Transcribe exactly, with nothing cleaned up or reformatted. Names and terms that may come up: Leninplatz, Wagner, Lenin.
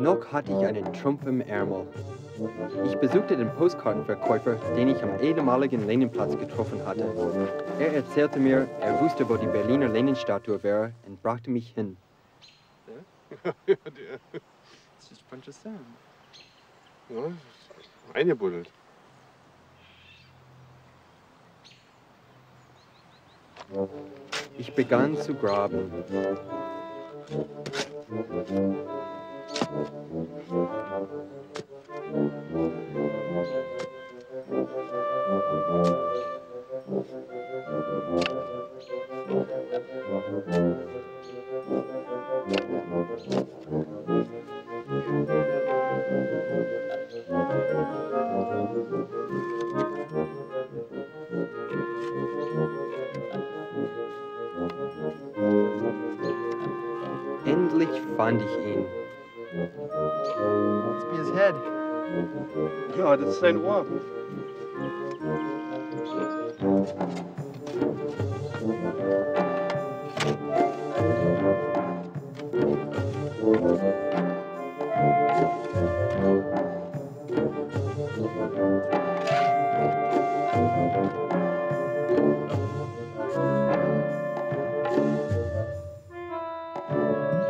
Noch hatte ich einen Trumpf im Ärmel. Ich besuchte den Postkartenverkäufer, den ich am ehemaligen Leninplatz getroffen hatte. Er erzählte mir, er wusste, wo die Berliner Lenin-Statue wäre und brachte mich hin. Ja, ja, der. Das ist ein bunter Sand. Ja, eingebuddelt. Ich begann zu graben. Endlich fand ich ihn. Must be his head. God, it's Saint Wagner.